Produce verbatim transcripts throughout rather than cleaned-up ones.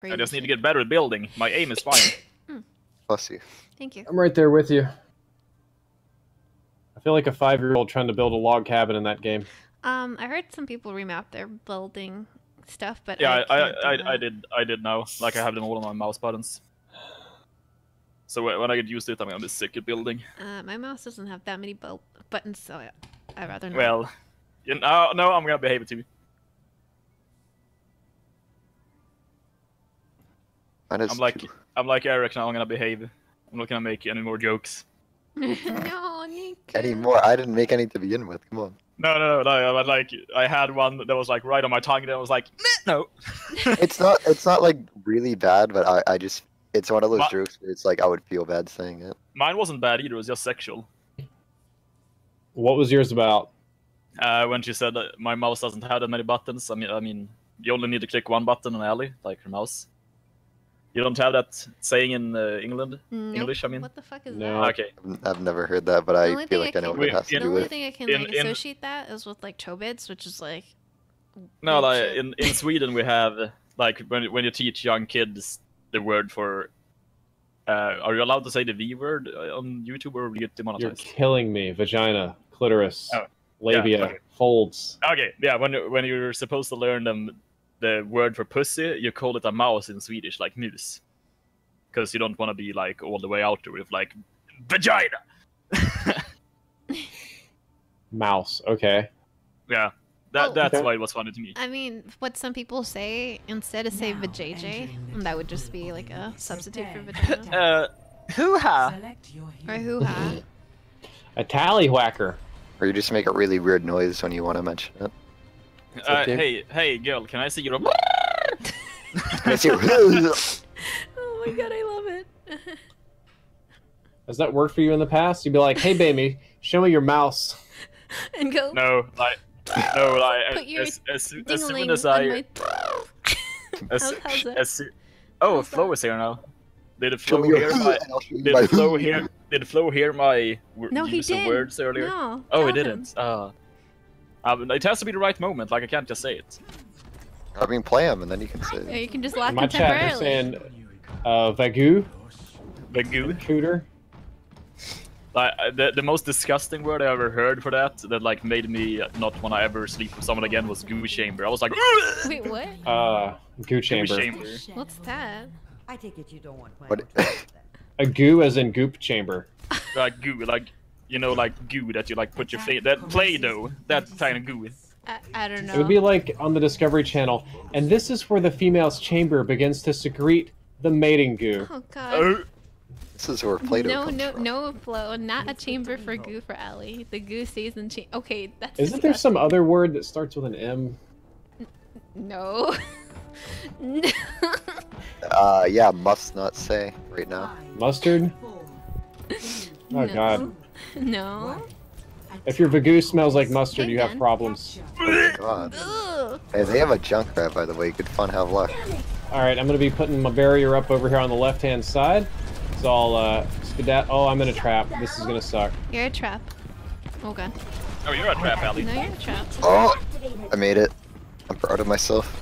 Crazy. I just need to get better at building. My aim is fine. Mm. Bless you. Thank you. I'm right there with you. I feel like a five-year-old trying to build a log cabin in that game. Um, I heard some people remap their building stuff, but yeah, I I, I, I, I did I did know. Like I have them all on my mouse buttons. So when I get used to it, I'm gonna be sick at building. Uh, my mouse doesn't have that many bu buttons, so I, I'd rather not. Well, you know, no, I'm gonna behave it to you. I'm like true. I'm like Eric now. I'm gonna behave. I'm not gonna make any more jokes. No, Nick. Any more? I didn't make any to begin with. Come on. No, no, no, but like I had one that was like right on my tongue, and I was like, no. It's not. It's not like really bad, but I, I just. It's one of those my, jokes. It's like I would feel bad saying it. Mine wasn't bad either. It was just sexual. What was yours about? Uh, when she said that my mouse doesn't have that many buttons. I mean, I mean, you only need to click one button on Ellie, like her mouse. You don't have that saying in uh, England? Nope. English, I mean? What the fuck is no. that? Okay. I've never heard that, but I feel like I, I know what it has in, to do with. The only thing I can in, like, in, associate that is with, like, Chobits, which is, like... No, like, in, in Sweden we have, like, when, when you teach young kids the word for... Uh, are you allowed to say the V word on YouTube, or will you get demonetized? You're killing me. Vagina, clitoris, oh, labia, yeah, okay. Folds. Okay, yeah, when, when you're supposed to learn them... The word for pussy, you call it a mouse in Swedish, like mus. Because you don't want to be like all the way out there with like vagina. Mouse, okay. Yeah, that oh, that's okay. why it was funny to me. I mean, what some people say instead of say vajayjay, that would just be like a substitute for vagina. Uh, hoo-ha. Or hoo-ha. A tallywhacker. Or you just make a really weird noise when you want to mention it. Uh, hey, hey, girl! Can I see your? Oh my god, I love it. Has that worked for you in the past? You'd be like, "Hey, baby, show me your mouse." And go. No, like, no, like. Put your as, as, as soon as I. My... as, how's that? As, oh, how's Flo that? Is here now. Did Flo hear my? Did Flo hear? Did Flo hear my? No, he did. Words earlier. No, oh, he didn't. Ah. Um, it has to be the right moment, like I can't just say it. I mean, play them and then you can say it. Yeah, you can just laugh at temporarily. My chat is saying, uh, Vagu. Vagu. Cooter. Like, the, the most disgusting word I ever heard for that, that like made me not want to ever sleep with someone again, was goo chamber. I was like, wait, what? Uh, goo chamber. Goo chamber. What's that? I take it you don't want what? A goo as in goop chamber. Like goo, like... You know, like goo that you like put your face, that Play-Doh, that kind of goo. I, I don't know. It would be like on the Discovery Channel, and this is where the female's chamber begins to secrete the mating goo. Oh god. Oh. This is where Play-Doh no, comes no, from. No, no, Flo, not a chamber for goo for Ellie. The goo stays in chamber. Okay, that's. Isn't disgusting. There some other word that starts with an M? N no. No. Uh, yeah, must not say right now. Mustard. Oh no. God. No. If your Vagu smells like mustard, hey, you have problems. Oh, God. Hey, they have a Junkrat, by the way. Good fun, have luck. Alright, I'm gonna be putting my barrier up over here on the left-hand side. So I'll, uh, skedat- oh, I'm in a trap. This is gonna suck. You're a trap. Oh, God. Oh, you're a trap, Ellie. No, you're a trap. Oh! I made it. I'm proud of myself.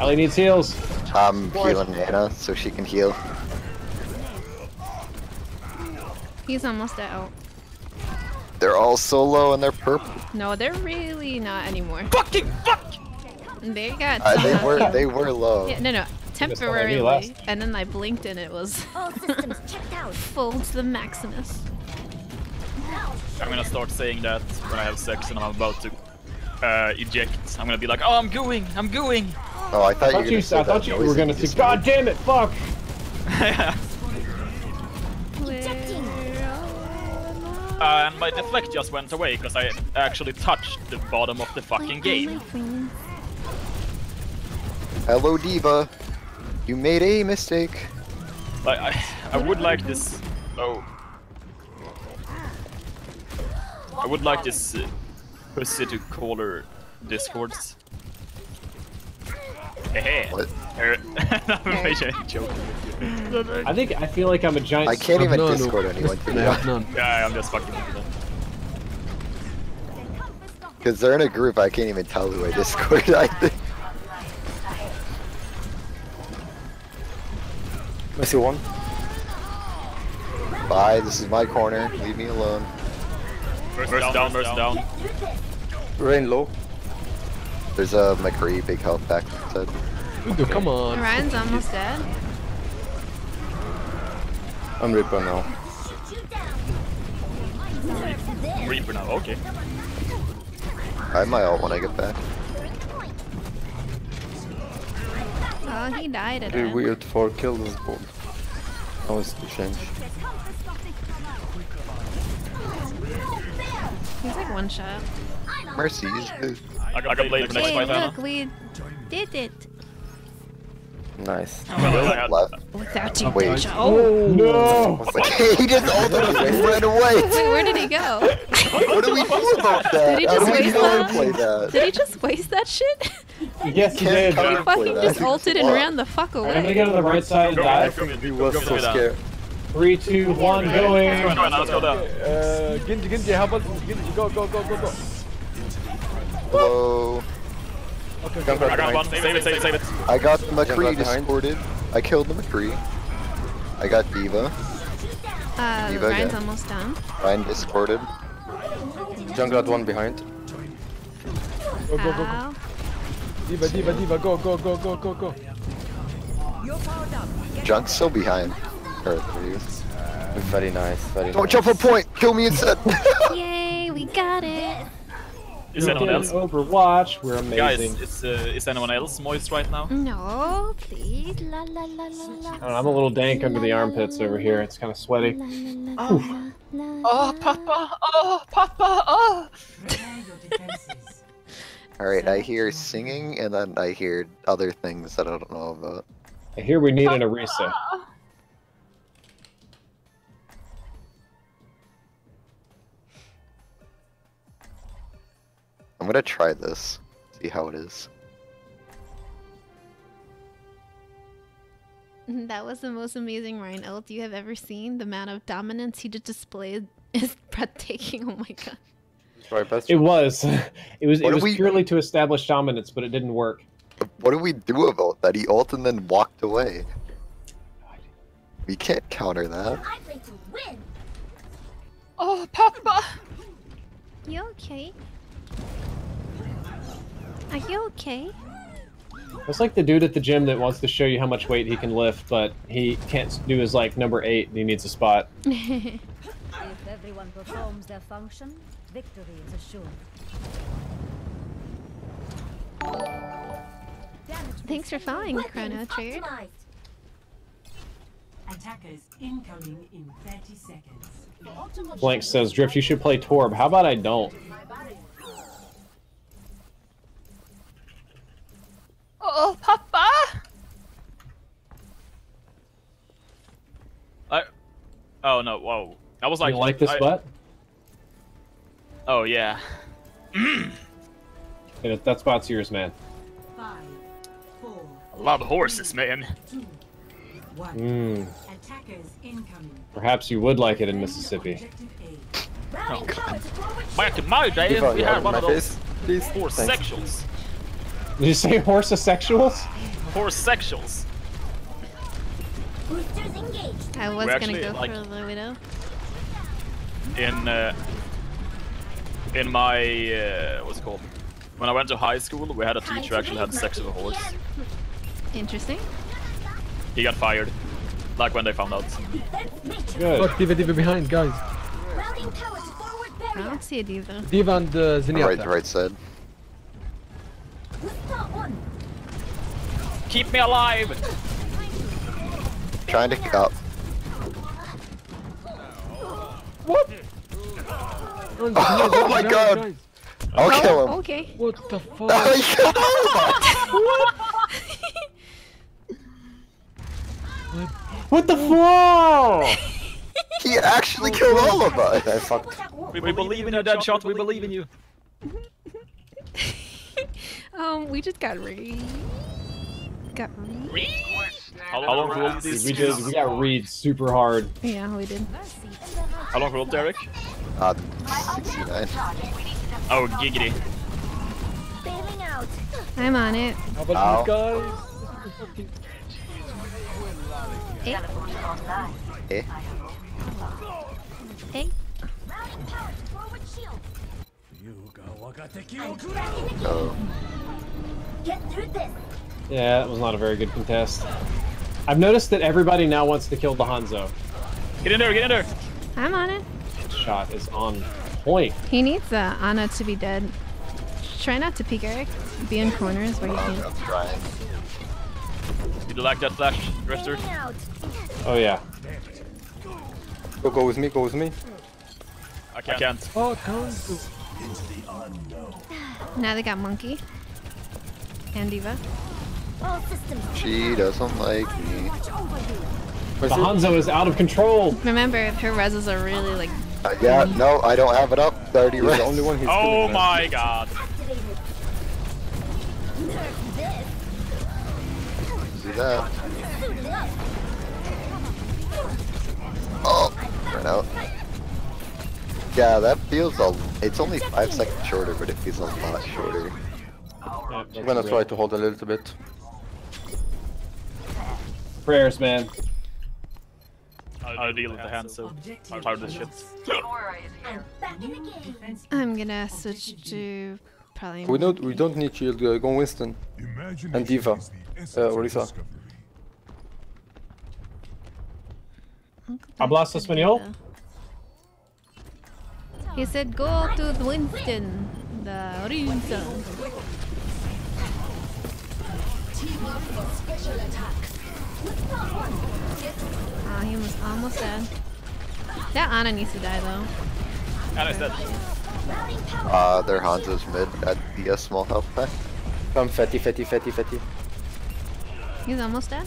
Ellie needs heals. I'm healing Nana, so she can heal. He's almost out. They're all so low and they're purple. No, they're really not anymore. Fucking fuck! They got. Uh, they were. Out. They were low. Yeah, no, no, temporarily. And then I blinked and it was. All systems checked out. Full to the Maximus. I'm gonna start saying that when I have sex and I'm about to uh, eject. I'm gonna be like, oh, I'm gooing, I'm gooing. Oh, I thought, I thought you. you I thought you were gonna say, God damn it, fuck. Yeah. Uh, and my deflect just went away because I actually touched the bottom of the fucking game. Hello, D.Va. You made a mistake. Like I, I would like this. Oh. I would like this uh, pussy to call her Discords. Hey, what? I think I feel like I'm a giant. I can't even none. Discord anyone. None. Yeah, I'm just fucking with them. Because they're in a group, I can't even tell who I Discord. I think. Missy one. Bye, this is my corner. Leave me alone. Burst down, burst down. down. Rain low. There's a McCree, big health back. Said. Ooh, come on. Ryan's almost dead. I'm Reaper now. Reaper now, okay. I have my ult when I get back. Oh, he died at Dude, end. Weird four kills this board. Now it's to change. He's like one shot. Mercy, he's good. I got blade for next fight. Hey, look, we did it. Nice. Oh, without you, wait. Oh, no! He just ulted me and ran away. Wait, where did he go? What do we do about that? Did he just waste that? that? Did he just waste that shit? Yes, he did. He fucking just ulted and ran the fuck away. I'm gonna go to the right side and die. He was so scared. Three, two, one, going. Let's go down. Uh, Genji, Genji, how about Genji? Go, go, go, go, go. Hello. Okay, I got right. one, save it, save it, save it. I got the McCree discorded. I killed the McCree. I got D.Va. Uh, D.Va Ryan's again. almost down. Ryan discorded. Jungle got one behind. Go, go, go, go. D.Va, D.Va, D.Va, go, go, go, go, go, go. Junk's still behind. Alright, there he is. Very nice, very Don't nice. Don't jump for point! Kill me instead! Yay, we got it! Is anyone else? Overwatch, we're amazing. Guys, is, uh, is anyone else moist right now? No, please. La, la, la, la, la. I don't know, I'm a little dank under the armpits over here. It's kind of sweaty. Oh. Oh, Papa. Oh, Papa. Oh. All right, I hear singing, and then I hear other things that I don't know about. I hear we need an Orisa. I'm gonna try this, see how it is. That was the most amazing Ryan ult you have ever seen. The amount of dominance he just displayed is breathtaking. Oh my god. Sorry, best it was. It was, it was we... purely to establish dominance, but it didn't work. What do we do about that? He ulted and then walked away. God. We can't counter that. I play to win. Oh, Papa! You okay? Are you okay? It's like the dude at the gym that wants to show you how much weight he can lift, but he can't do his, like, number eight and he needs a spot. If everyone performs their function, victory is assured. Thanks for following, Chrono Trigger. Attackers incoming in thirty seconds. Blank says, Drift, you should play Torb. How about I don't? Oh, Papa! I... Oh, no, whoa. I was like... You like this I... butt? Oh, yeah. Yeah, that spot's yours, man. Five, four, A lot of horses, three, man. Two, one. Mm. Attackers incoming. Perhaps you would like it in Mississippi. Oh, God. Back in my day, we had one of those these four sections. Did you say horsesexuals? Horsesexuals. I was We're gonna go like, for the widow. In uh, in my uh, what's it called? When I went to high school, we had a teacher actually had sex with a horse. Interesting. He got fired, like when they found out. Good. Look, D.Va, D.Va behind, guys. I don't see a D.Va. D.Va on the Zenyatta. Right, right side. Keep me alive! Trying to get up. What? Oh my god! I'll no, kill him. Okay. What the fuck? What? What? What the fuck? He actually killed all of us. I fucked. We, we believe in your dead shot. We believe in you. Um, we just got re. Got re. How long rolled these? We did. We got read super hard. Yeah, we did. How long rolled Derek? Uh, sixty-nine. Oh, giggity. I'm on it. How about you guys? Eh? Eh? Eh? Oh. Yeah, that was not a very good contest. I've noticed that everybody now wants to kill the Hanzo. Get in there, get in there! I'm on it. This shot is on point. He needs uh, Ana to be dead. Try not to peek, Eric. Be in corners where you can. I'm trying. Need to lock that flash, Rester. Oh yeah. Go, go with me, go with me. I can't. I can't. Oh, go. Now they got Monkey. And D.Va. She doesn't like me. The Hanzo is out of control. Remember, her reses are really like. Uh, yeah, no, I don't have it up. They're already res. The only one who's oh my res. God. See that? Oh, ran out. Yeah, that feels a. It's only five seconds shorter, but it feels a lot shorter. Yeah, I'm gonna great. try to hold a little bit. Prayers, man. I'll deal with the hands, so I'm tired of this shit. I'm gonna switch to probably. We don't, we don't need shield, uh, go Winston. And D.Va. Uh, Orisa. Hablas Espanol? He said go to Winston. The Orisa. Team up for special attack. Ah, oh, he was almost dead. That Ana needs to die though. Ana's dead. Ah, uh, their Hanzo's mid at the uh, small health pack. Come, fatty, fatty, fatty, fatty. He's almost dead.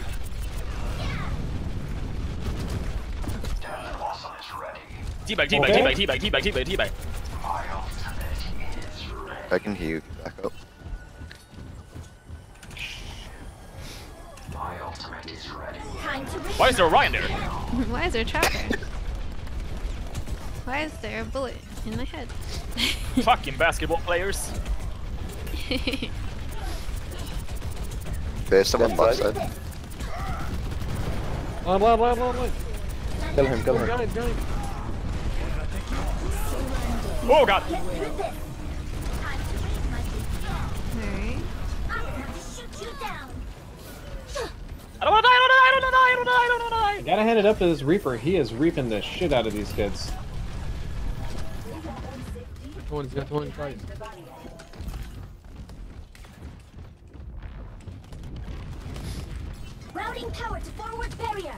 D-bag, D-bag, D-bag, D-bag, D-bag, D-bag, D-bag. I can heal back up. My ultimate is ready. Why is there a Ryan there? Why is there a tracker? Why is there a bullet in my head? Fucking basketball players. There's someone left side. Blah, blah, blah, blah, blah. Kill him, kill him. Oh god! I don't wanna die, I don't wanna die, I don't wanna die, I don't wanna die, I don't wanna die! Gotta hand it up to this Reaper, he is reaping the shit out of these kids. Got one, he's got one, fight. Routing power to forward barrier!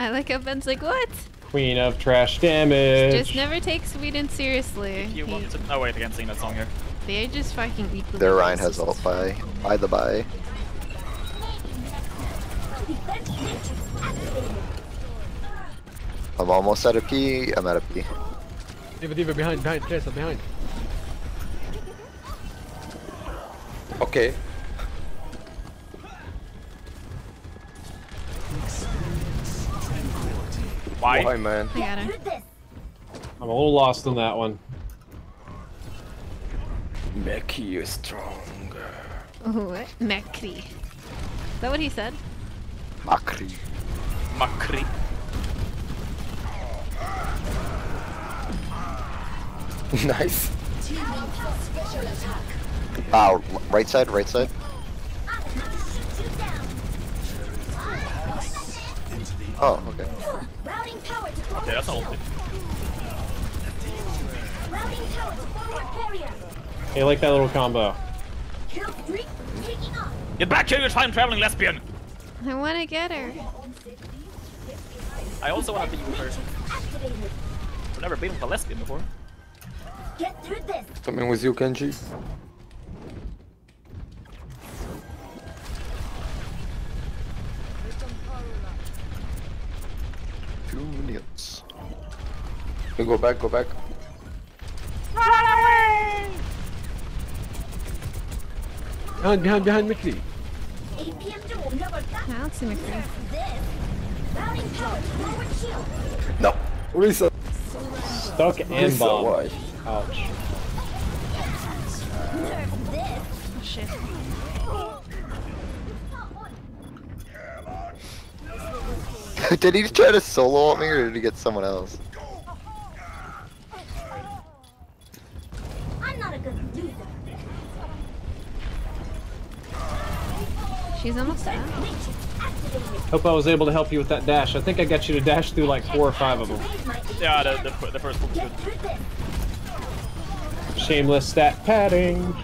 I like how Ben's like, what? Queen of trash damage! Just never take Sweden seriously. If you he... want to... Oh wait, I can't sing that song here. They're just fucking equally... Their Ryan has ult by, by the by. I'm almost out of P. I'm out of P. D.Va, D.Va, behind, behind, place, I'm behind. Okay. Why? Why, man? I got her. I'm a little lost in that one. Meki is stronger. What? Meki. Is that what he said? Makri. Makri. Nice. Wow, oh, right side, right side. Oh, okay. Okay, that's all. Hey, I like that little combo. Get back here, you time traveling lesbian! I want to get her. I also want to beat her. I've never been with a lesbian before. Get through this. Something with you, Kenji. Two minutes. We go back, go back. Run away! Behind, behind, behind, Mickey. I don't see McCree. No. Orisa. Stuck and bomb. Why? Ouch. Oh shit. Did he try to solo at me or did he get someone else? I'm not a good dude. She's almost out. Hope I was able to help you with that dash. I think I got you to dash through like four or five of them. Yeah, the, the, the first one's good. Shameless stat padding.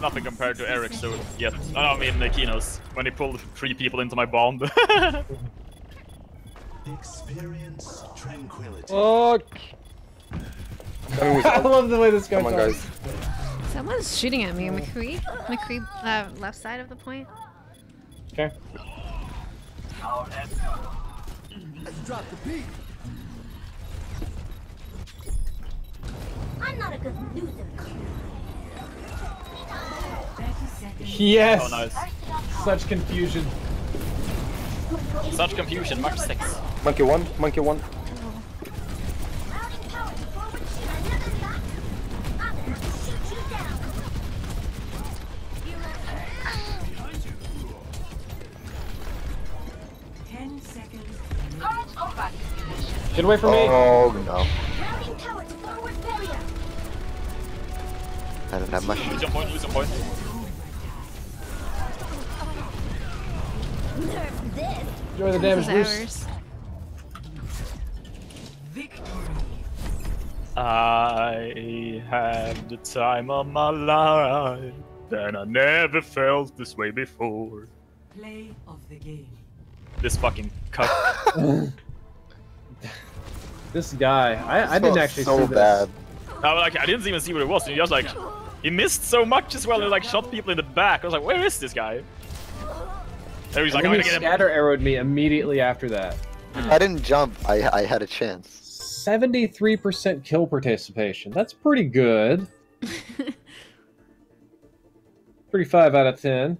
Nothing compared to Eric's so yet. I mean Kino's when he pulled three people into my bomb. Experience tranquility. Oh. I love the way this guy goes. Someone's shooting at me. McCree, McCree, uh, left side of the point. Okay. Let's drop the peak. I'm not a good loser. Yes! Oh, nice. Such confusion. Such confusion, Mark six. Monkey one, monkey one. Get away from me! Oh no. I don't have much. Lose your point, lose your point. Enjoy the damage, Bruce. I had the time of my life, and I never felt this way before. Play of the game. This fucking cuck. This guy, I, I didn't actually so see this. Bad. I, like, I didn't even see what it was, and he was like, he missed so much as well, and like shot people in the back. I was like, where is this guy? And he's like, I'm gonna get him. Scatter arrowed me immediately after that. I didn't jump. I I had a chance. Seventy-three percent kill participation. That's pretty good. Pretty five out of ten.